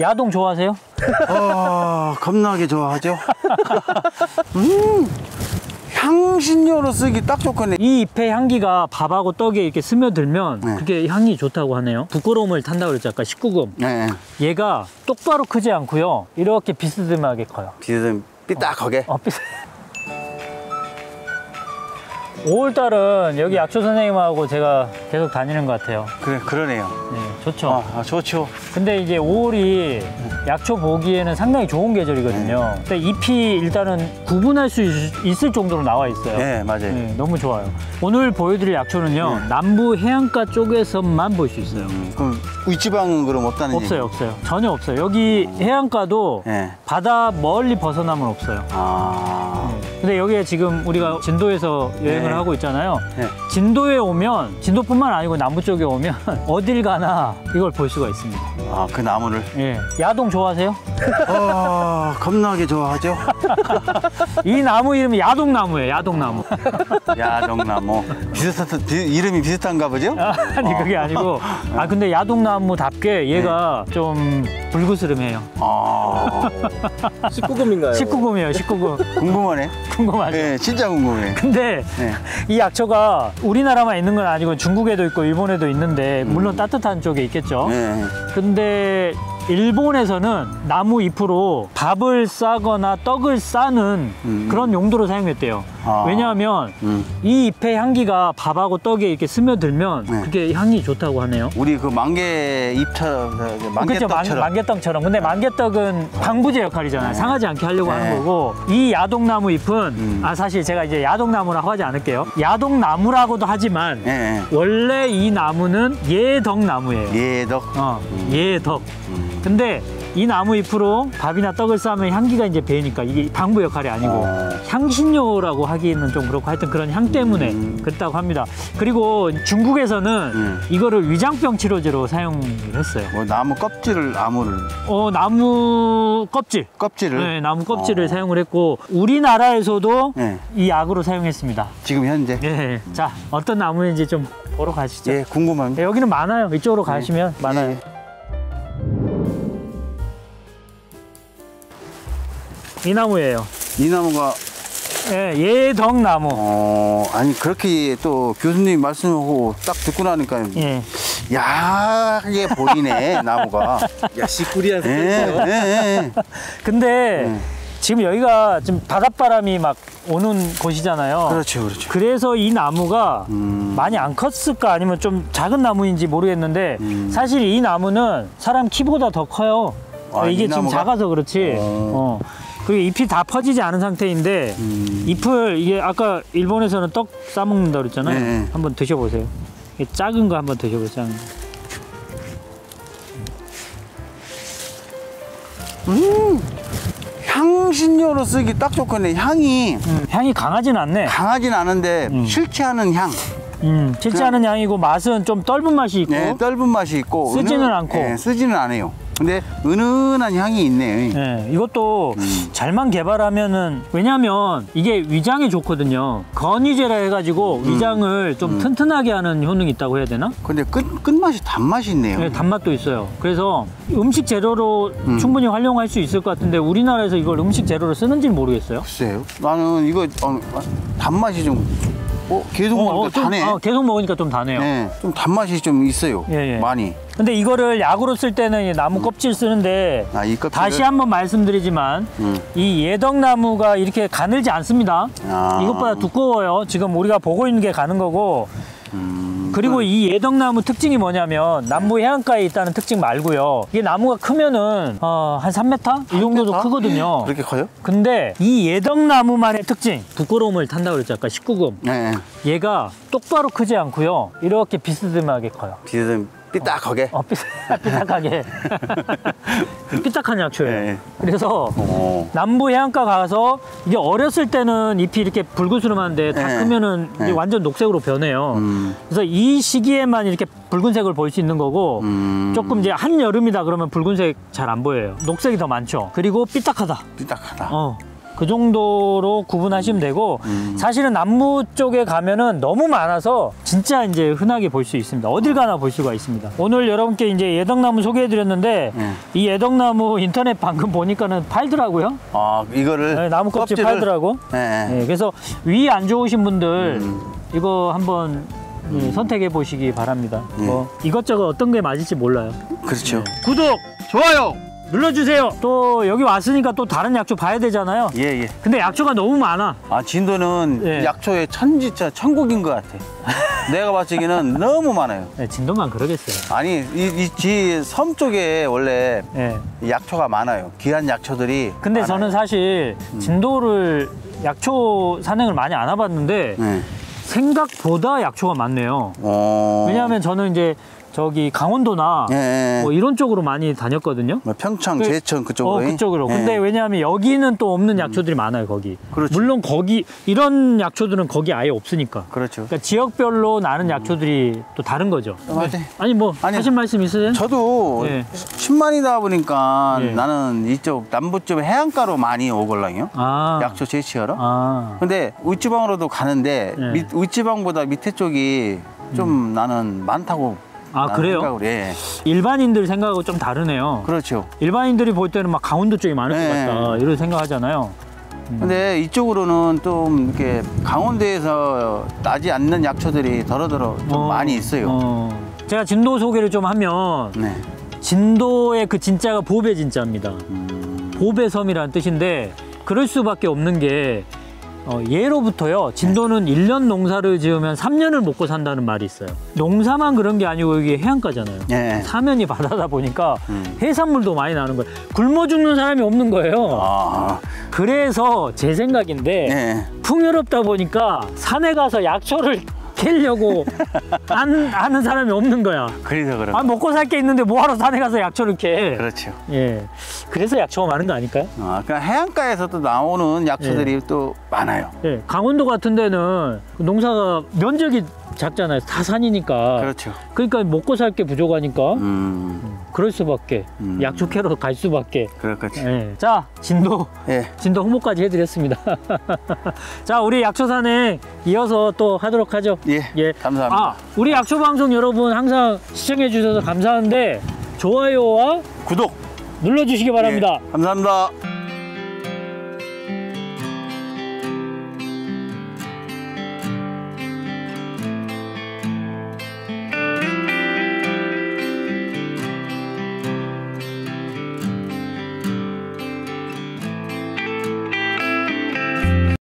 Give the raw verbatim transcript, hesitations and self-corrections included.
야동 좋아하세요? 어, 겁나게 좋아하죠. 음, 향신료로 쓰기 딱 좋겠네. 이 잎의 향기가 밥하고 떡에 이렇게 스며들면 네. 그게 향이 좋다고 하네요. 부끄러움을 탄다고 그랬죠, 아까 십구 금. 네. 얘가 똑바로 크지 않고요, 이렇게 비스듬하게 커요. 비스듬, 삐딱하게? 어, 어 삐딱. 오월달은 여기 약초 선생님하고 제가 계속 다니는 것 같아요. 그래, 그러네요. 네, 좋죠. 아, 아, 좋죠. 근데 이제 오월이 약초 보기에는 상당히 좋은 계절이거든요. 네. 근데 잎이 일단은 구분할 수 있, 있을 정도로 나와 있어요. 네, 맞아요. 네, 너무 좋아요. 오늘 보여드릴 약초는요, 네. 남부 해안가 쪽에서만 볼 수 있어요. 음, 그럼 윗지방은 그럼 없다는 얘기? 없어요, 없어요. 전혀 없어요. 여기 어... 해안가도 네. 바다 멀리 벗어나면 없어요. 아... 네. 근데 여기에 지금 우리가 진도에서 여행을 네. 하고 있잖아요. 네. 진도에 오면, 진도뿐만 아니고 남부 쪽에 오면 어딜 가나 이걸 볼 수가 있습니다. 아, 그 나무를? 예. 야동 좋아하세요? 어, 겁나게 좋아하죠. 이 나무 이름이 야동나무예요. 야동나무. 야동나무. 비슷한, 비, 이름이 비슷한가 보죠? 아니, 그게 아니고. 아, 근데 야동나무답게 얘가 네. 좀 불그스름해요. 아. 십구 금인가요? 십구 금이에요. 십구 금. 궁금하네. 궁금하죠? 네, 진짜 궁금해. 근데 네. 이 약초가 우리나라만 있는 건 아니고 중국에도 있고 일본에도 있는데 물론 음. 따뜻한 쪽에 있겠죠. 네. 근데 일본에서는 나무 잎으로 밥을 싸거나 떡을 싸는 음. 그런 용도로 사용했대요. 아. 왜냐하면 음. 이 잎의 향기가 밥하고 떡에 이렇게 스며들면 네. 그게 향이 좋다고 하네요. 우리 그 만개 잎처럼, 만개떡처럼. 만개떡처럼. 근데 만개떡은 방부제 역할이잖아요. 네. 상하지 않게 하려고 네. 하는 거고, 이 야동나무 잎은 음. 아, 사실 제가 이제 야동나무라고 하지 않을게요. 야동나무라고도 하지만 네. 원래 이 나무는 예덕나무예요. 예덕. 어, 음. 예덕. 음. 근데 이 나무 잎으로 밥이나 떡을 싸면 향기가 이제 배니까 이게 방부 역할이 아니고 향신료라고 하기에는 좀 그렇고, 하여튼 그런 향 때문에 음. 그렇다고 합니다. 그리고 중국에서는 음. 이거를 위장병 치료제로 사용을 했어요. 뭐 나무 껍질을, 나무를? 어, 나무 껍질. 껍질을? 네, 나무 껍질을 어. 사용을 했고, 우리나라에서도 네. 이 약으로 사용했습니다. 지금 현재? 네. 음. 자, 어떤 나무인지 좀 보러 가시죠. 예, 궁금합니다. 네, 여기는 많아요. 이쪽으로 가시면 네. 많아요. 네. 이 나무예요. 이 나무가 예, 예덕나무. 어, 아니 그렇게 또 교수님 말씀하고 딱 듣고 나니까 예. 야하게 보이네. 나무가 야 시꾸리한 색깔이에요. 예, 예, 예. 근데 예. 지금 여기가 지금 바닷바람이 막 오는 곳이잖아요. 그렇죠, 그렇죠. 그래서 이 나무가 음... 많이 안 컸을까, 아니면 좀 작은 나무인지 모르겠는데 음... 사실 이 나무는 사람 키보다 더 커요. 아, 이게 지금 나무가? 작아서 그렇지. 어. 어. 그리고 잎이 다 퍼지지 않은 상태인데 음. 잎을 이게 아까 일본에서는 떡 싸먹는다 그랬잖아요. 네. 한번 드셔보세요. 작은 거 한번 드셔보세요. 음, 향신료로 쓰기 딱 좋겠네. 향이 음, 향이 강하진 않네. 강하진 않은데 음. 실체하는 향. 음, 실체하는 향이고, 맛은 좀 떫은 맛이 있고. 네, 떫은 맛이 있고. 쓰지는 은은, 않고. 네, 쓰지는 않아요. 근데 은은한 향이 있네. 네, 이것도 음. 잘만 개발하면은, 왜냐하면 이게 위장에 좋거든요. 건위제라 해가지고 음. 위장을 좀 음. 튼튼하게 하는 효능이 있다고 해야 되나? 근데 끝 끝맛이 단맛이 있네요. 네, 단맛도 있어요. 그래서 음식 재료로 음. 충분히 활용할 수 있을 것 같은데 우리나라에서 이걸 음식 재료로 쓰는지는 모르겠어요. 글쎄요. 나는 이거 어, 단맛이 좀. 어, 계속 어, 먹으니까 어, 좀, 다네. 어, 계속 먹으니까 좀 다네요. 네, 좀 단맛이 좀 있어요. 예, 예. 많이. 근데 이거를 약으로 쓸 때는 나무 껍질 쓰는데 아, 이 껍질을... 다시 한번 말씀드리지만 음. 이 예덕나무가 이렇게 가늘지 않습니다. 아... 이것보다 두꺼워요. 지금 우리가 보고 있는 게 가는 거고. 음... 그리고 이 예덕나무 특징이 뭐냐면 남부 해안가에 있다는 특징 말고요, 이게 나무가 크면은 어, 한 삼 미터? 이 정도도 삼 미터? 크거든요. 예, 그렇게 커요? 근데 이 예덕나무만의 특징, 부끄러움을 탄다고 그랬죠, 아까 십구 금. 네. 얘가 똑바로 크지 않고요, 이렇게 비스듬하게 커요. 비스듬, 삐딱하게? 어, 어 삐딱, 삐딱하게. 삐딱한 약초예요. 네. 그래서 오. 남부 해안가 가서 이게 어렸을 때는 잎이 이렇게 붉은스름한데 다 네. 크면은 네. 완전 녹색으로 변해요. 음. 그래서 이 시기에만 이렇게 붉은색을 볼 수 있는 거고 음. 조금 이제 한 여름이다 그러면 붉은색 잘 안 보여요. 녹색이 더 많죠. 그리고 삐딱하다. 삐딱하다. 어. 그 정도로 구분하시면 되고, 음. 사실은 남부 쪽에 가면은 너무 많아서 진짜 이제 흔하게 볼 수 있습니다. 어딜 가나 볼 수가 있습니다. 오늘 여러분께 이제 예덕나무 소개해드렸는데, 음. 이 예덕나무 인터넷 방금 보니까는 팔더라고요. 아, 이거를? 네, 나무 껍질 껍질을... 팔더라고. 네. 네, 그래서 위 안 좋으신 분들 음. 이거 한번 음. 선택해 보시기 바랍니다. 음. 뭐 이것저것 어떤 게 맞을지 몰라요. 그렇죠. 네. 구독, 좋아요 눌러주세요. 또 여기 왔으니까 또 다른 약초 봐야 되잖아요. 예예. 예. 근데 약초가 너무 많아. 아, 진도는 예. 약초의 천지차 천국인 것 같아. 내가 봤기에는 너무 많아요. 네, 진도만 그러겠어요. 아니 이 이 섬 쪽에 원래 예. 약초가 많아요. 귀한 약초들이. 근데 많아요. 저는 사실 진도를 음. 약초 산행을 많이 안 와봤는데 예. 생각보다 약초가 많네요. 어... 왜냐하면 저는 이제 저기 강원도나 예, 예. 뭐 이런 쪽으로 많이 다녔거든요. 뭐 평창, 그, 제천 그쪽으로. 어, 그쪽으로. 예. 근데 왜냐하면 여기는 또 없는 약초들이 음. 많아요, 거기. 그렇죠. 물론 거기 이런 약초들은 거기 아예 없으니까. 그렇죠. 그러니까 지역별로 나는 약초들이 음. 또 다른 거죠. 어, 네. 아니 뭐 아니, 하신 말씀 있으세요? 저도 예. 십만이다 보니까 예. 나는 이쪽 남부 쪽 해안가로 많이 오걸랑요. 아. 약초 제시하러. 아. 근데 윗지방으로도 가는데 예. 밑, 윗지방보다 밑에 쪽이 좀 음. 나는 많다고. 아, 그래요? 생각으로, 예. 일반인들 생각하고 좀 다르네요. 그렇죠. 일반인들이 볼 때는 막 강원도 쪽이 많을 네. 것 같다 이런 생각하잖아요. 음. 근데 이쪽으로는 좀 이렇게 강원도에서 나지 않는 약초들이 더러더러 좀 어, 많이 있어요. 어. 제가 진도 소개를 좀 하면 네. 진도의 그 진짜가 보배 진짜입니다. 음. 보배섬이라는 뜻인데 그럴 수밖에 없는 게 어, 예로부터요 진도는 네. 일 년 농사를 지으면 삼 년을 먹고 산다는 말이 있어요. 농사만 그런 게 아니고 여기 해안가잖아요. 네. 사면이 바다다 보니까 음. 해산물도 많이 나는 거예요. 굶어 죽는 사람이 없는 거예요. 아. 그래서 제 생각인데 네. 풍요롭다 보니까 산에 가서 약초를 캐려고 안, 하는 사람이 없는 거야. 그래서 그럼. 아, 먹고 살 게 있는데 뭐하러 산에 가서 약초를 캐. 그렇죠. 예. 그래서 약초가 많은 거 아닐까요? 아, 그러니까 해안가에서 또 나오는 약초들이 예. 또 많아요. 예. 강원도 같은 데는 농사가 면적이 작잖아요. 다 산이니까. 그렇죠. 그러니까 먹고 살 게 부족하니까. 음. 그럴 수밖에. 음. 약초 캐러 갈 수밖에. 그렇겠지. 예. 자, 진도. 예. 진도 홍보까지 해드렸습니다. 자, 우리 약초산에 이어서 또 하도록 하죠. 예. 예. 감사합니다. 아, 우리 약초 방송 여러분 항상 시청해 주셔서 감사한데 좋아요와 구독 눌러주시기 바랍니다. 예. 감사합니다.